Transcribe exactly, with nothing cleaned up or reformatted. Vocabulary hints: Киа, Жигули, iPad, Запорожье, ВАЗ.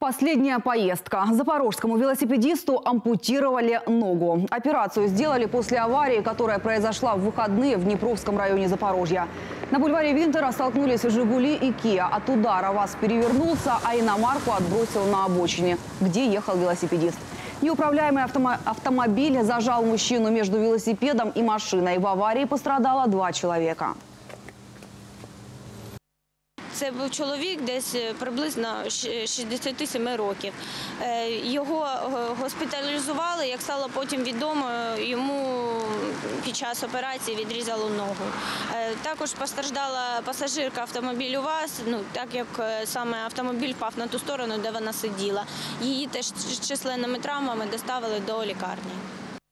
Последняя поездка. Запорожскому велосипедисту ампутировали ногу. Операцию сделали после аварии, которая произошла в выходные в Днепровском районе Запорожья. На бульваре Винтера столкнулись «Жигули» и «Киа». От удара ВАЗ перевернулся, а иномарку отбросил на обочине, где ехал велосипедист. Неуправляемый автомо- автомобиль зажал мужчину между велосипедом и машиной. В аварии пострадало два человека. Це був чоловік, десь приблизно шістдесят сім років. Його госпіталізували, як стало потім відомо, йому під час операції відрізало ногу. Також постраждала пасажирка автомобілю ВАЗ, ну, так як саме автомобіль впав на ту сторону, де вона сиділа. Її теж з численними травмами доставили до лікарні.